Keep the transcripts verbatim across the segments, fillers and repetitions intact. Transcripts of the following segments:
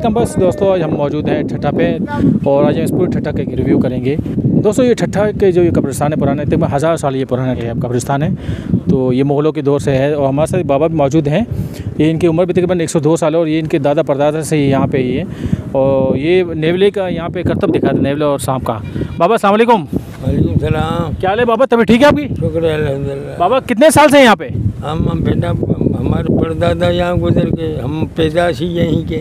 Welcome बस दोस्तों, आज हम मौजूद हैं ठट्ठा पे और आज हम इस पूरे ठट्ठा के रिव्यू करेंगे। दोस्तों ये ठट्ठा के जो ये कब्रिस्तान है पुराने तकरीबन हज़ार साल ये पुराना है कब्रिस्तान है, तो ये मुग़लों के दौर से है। और हमारे साथ बाबा भी मौजूद हैं, ये इनकी उम्र भी तकरीबन एक सौ दो साल है और ये इनके दादा परदादा से यहाँ पे ही है। और ये नेवले का यहाँ पे करतब दिखा था, नेवले और सांप का। बाबा अस्सलाम वालेकुम। वालेकुम सलाम। क्या हाल है बाबा, तबीयत ठीक है आपकी? शुक्र है अल्हम्दुलिल्लाह। बाबा कितने साल से हैं यहाँ पे? हम हम बेटा हमारे परदादा यहाँ गुजर के, हम पैदाश ही यहीं के।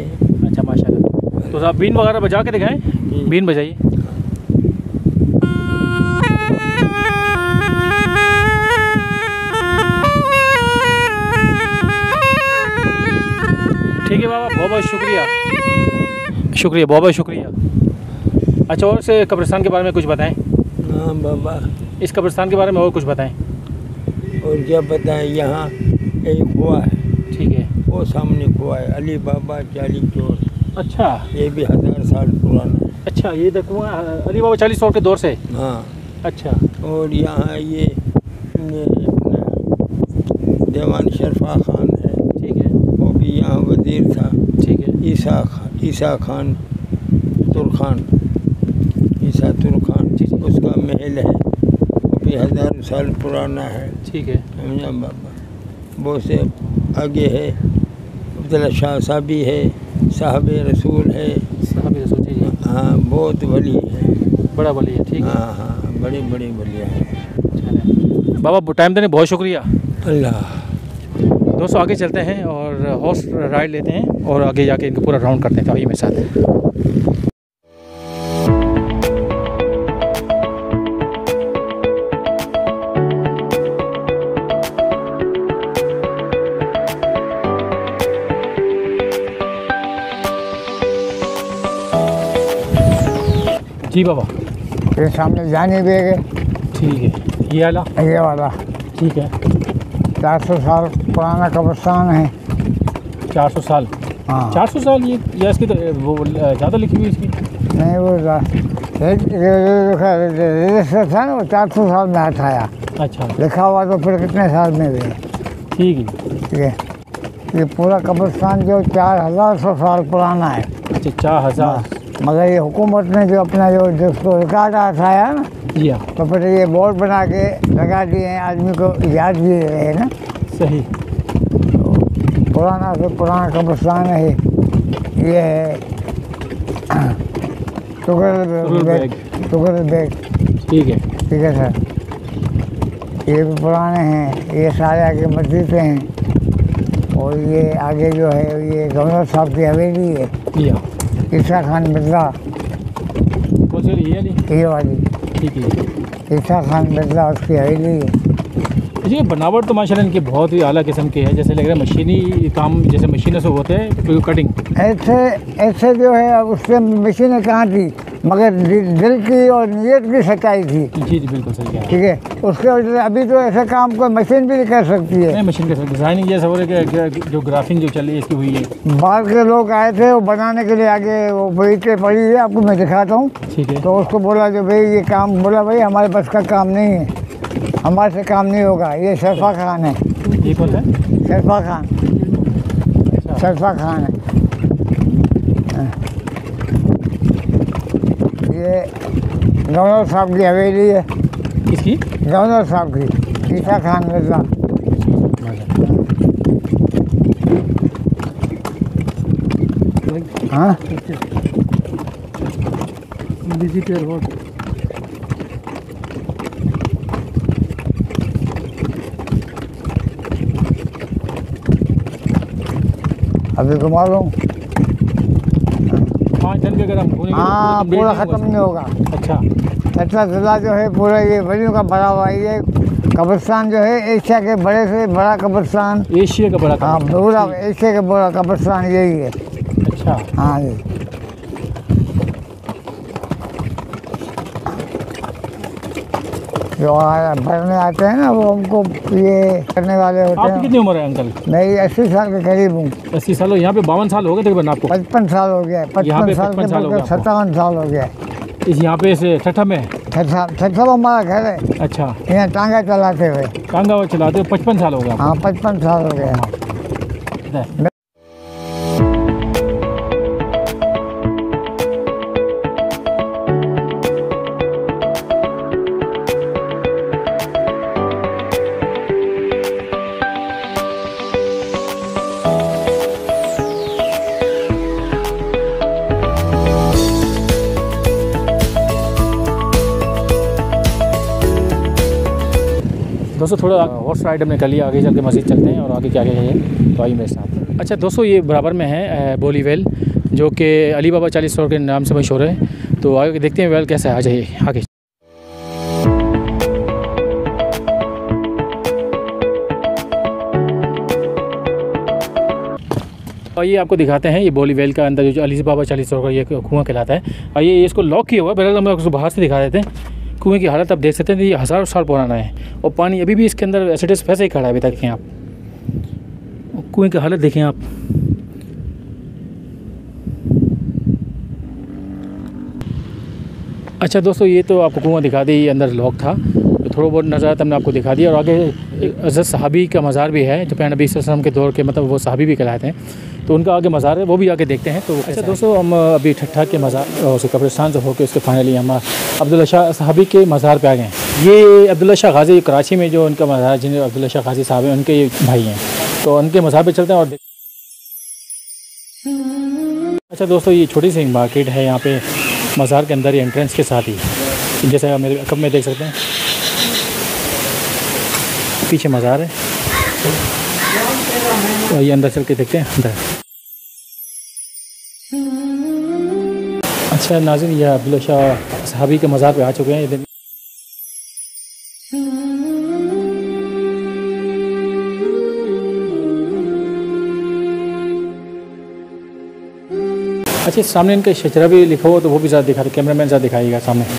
अच्छा माशाल्लाह। तो साहब बीन वगैरह बजा के दिखाएं, बीन बजाइए। ठीक है बाबा, बहुत बहुत शुक्रिया शुक्रिया बहुत बहुत शुक्रिया। अच्छा और से कब्रिस्तान के बारे में कुछ बताएं। हाँ बाबा, इस कब्रिस्तान के बारे में और कुछ बताएं। और क्या बताएं, यहाँ एक कुआ है। ठीक है, वो सामने कुआ है अली बाबा चालीस चोर। अच्छा, ये भी हज़ार साल पुराना है। अच्छा, ये देखो अली बाबा चालीस चोर के दौर से। हाँ अच्छा। और यहाँ ये दीवान शरफा खान है। ठीक है, वो भी यहाँ वजीर था। ठीक है। ईशा खान, ईशा खान तुर्खान, ईशा तुर्खान जी, उसका महल है, वो भी हज़ार साल पुराना है। ठीक है समझा बाबा। बहुत से आगे है अब्दुल्ला शाह साहबी है, साहब रसूल है। साहब रसूल जी, हाँ बहुत वली है, बड़ा वली है। ठीक है, हाँ हाँ बड़े बड़े वलिया है। बाबा टाइम देने बहुत शुक्रिया। अल्लाह। दोस्तों आगे चलते हैं और हॉर्स राइड लेते हैं और आगे जाके इनको पूरा राउंड करते हैं। तो आइए मेरे साथ। जी बाबा, ये सामने जाने भी है। ठीक है, ये वाला ये वाला ठीक है। चार सौ साल पुराना कब्रिस्तान है। चार सौ साल? हाँ चार सौ साल। ये या इसकी तो वो ज़्यादा लिखी हुई इसकी नहीं, वो रजिस्टर था ना, वो चार सौ साल में हटाया। अच्छा, लिखा हुआ तो फिर कितने साल में भी। ठीक है ठीक है। ये पूरा कब्रिस्तान जो चार हज़ार सौ साल पुराना है। अच्छा चार हज़ार। मगर ये हुकूमत ने जो अपना जो जिसको रिकॉर्ड हटाया ना, तो फिर ये बोर्ड बना के लगा दिए हैं, आदमी को याद भी रहे ना। सही, तो पुराना से पुराना कब्रिस्तान है ये है। टुगल बैग। ठीक है ठीक है सर, ये भी पुराने हैं। ये सारे आगे मस्जिद हैं और ये आगे जो है ये गवर्नर साहब की हवेली है। ईशा खान बिरला, ये वाली। ठीक है, ईशा खान बिरला उसकी हवेली है। ये बनावट तो माशाल्लाह इनकी बहुत ही आला किस्म की है, जैसे लग रहा है मशीनी काम, जैसे मशीनों से होते हैं कटिंग ऐसे ऐसे जो है। उससे मशीनें कहाँ थी, मगर दिल की और नीयत की सच्चाई थी। जी जी बिल्कुल सही है। ठीक है, उसके वजह अभी तो ऐसे काम कोई मशीन भी नहीं कर सकती है। नहीं मशीन कर सकती, डिज़ाइनिंग जैसे हो रही, जो ग्राफिंग जो चली इसकी हुई है। बाहर के लोग आए थे वो बनाने के लिए, आगे वो बगीचे पड़ी है, आपको मैं दिखाता हूँ। ठीक है, तो उसको बोला जो भाई ये काम, बोला भाई हमारे पास का काम नहीं है, हमारे से काम नहीं होगा। ये शरफा खान है। ये कौन है? शरफा खान। शरफा खान है। ये गवर्नर साहब की हवेली है। किसकी? गवर्नर साहब की, ईशा खान मिर्जा। हाँ डिजिटल बोर्ड। अभी घुमा लो। हाँ पूरा ख़त्म नहीं होगा। अच्छा, ठट्ठा ज़िला जो है पूरा ये वलियों का भरा हुआ है। ये कब्रिस्तान जो है एशिया के बड़े से बड़ा कब्रिस्तान, एशिया का बड़ा। हाँ पूरा एशिया का बड़ा कब्रिस्तान यही है। अच्छा हाँ जी। जो भरने आते हैं ना वो हमको ये करने वाले होते हैं। आपकी कितनी उम्र है अंकल? मैं अस्सी साल के करीब हूँ। अस्सी साल हो, यहाँ पे बावन साल हो गए तकरीबन आपको? पचपन साल हो गया है। पचपन साल के सत्तावन साल हो गया है इस यहाँ पे से ठट्ठा में। ठट्ठा ठट्ठा हमारा घर है। अच्छा, यहाँ टांगा चलाते हुए। टांगा चलाते हुए पचपन साल हो गया? हाँ पचपन साल हो गया। दोस्तों थोड़ा हॉर्स राइड हमने कर लिया, आगे चल के मस्जिद चलते हैं और आगे क्या क्या है तो आइए मेरे साथ। अच्छा दोस्तों, ये बराबर में है बोली वेल जो कि अली बाबा चालीस सौ के नाम से मशहूर है, तो आगे देखते हैं वेल कैसा है, आ जाइए आगे। आइए आपको दिखाते हैं ये बोली वेल का अंदर जो अली बाबा चालीस सौ का ये कुआँ कहलाता है। आइए इसको लॉक किया हुआ है, पहले हम उसको बाहर से दिखा देते हैं। कुएँ की हालत आप देख सकते हैं, ये हज़ारों साल पुराना है और पानी अभी भी इसके अंदर एसिडिस फैसे ही खड़ा है अभी तक। देखें आप कुएँ की हालत, देखें आप अच्छा दोस्तों, ये तो आपको कुआँ दिखा दी, अंदर लॉक था, तो थोड़ा बहुत नज़ारा हमने आपको दिखा दिया। और आगे हज़रत साहबी का मज़ार भी है जो पैगंबर नबी सल्लल्लाहु अलैहि वसल्लम के दौर के मतलब वो साहबी भी कहलाते हैं, तो उनका आगे मज़ार है, वो भी आगे देखते हैं। तो अच्छा दोस्तों, हम अभी ठट्ठा के मज़ार और कब्रिस्तान से होकर उसके फाइनली हम अब्दुल्ला शाह साहबी के मज़ार पर आ गए हैं। ये अब्दुल्ला शाह गाज़ी कराची में जो उनका मज़ार, जिन्हें अब्दुल्ला शाह गाज़ी साहब हैं, उनके ये भाई हैं, तो उनके मज़ार पर चलते हैं और। अच्छा दोस्तों, ये छोटी सी मार्केट है यहाँ पे मज़ार के अंदर, एंट्रेंस के साथ ही, जैसे आप मेरे अकब में देख सकते हैं, पीछे मज़ार है। तो ये अंदर चल के देखते हैं अंदर। अच्छा नाज़रीन, यह अब्दुल्ला शाह साहबी के मज़ार पे आ चुके हैं। इधर अच्छा सामने इनका शजरा भी लिखा हुआ, तो वो भी ज़्यादा दिखा रहे, कैमरा मैन ज़्यादा दिखाइएगा सामने।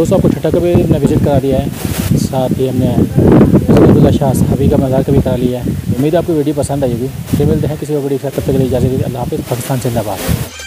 दोस्तों, आपको ठट्ठा का भी हमने विज़िट करा दिया है, साथ ही हमने अब्दुल्ला शाह साहबी का मज़ार का भी करा लिया है। उम्मीद है आपको वीडियो पसंद आएगी। फिर मिलते हैं किसी और वीडियो के साथ, तब तक के लिए इजाज़त दीजिए। अल्लाह हाफ़िज़। पाकिस्तान जिंदाबाद।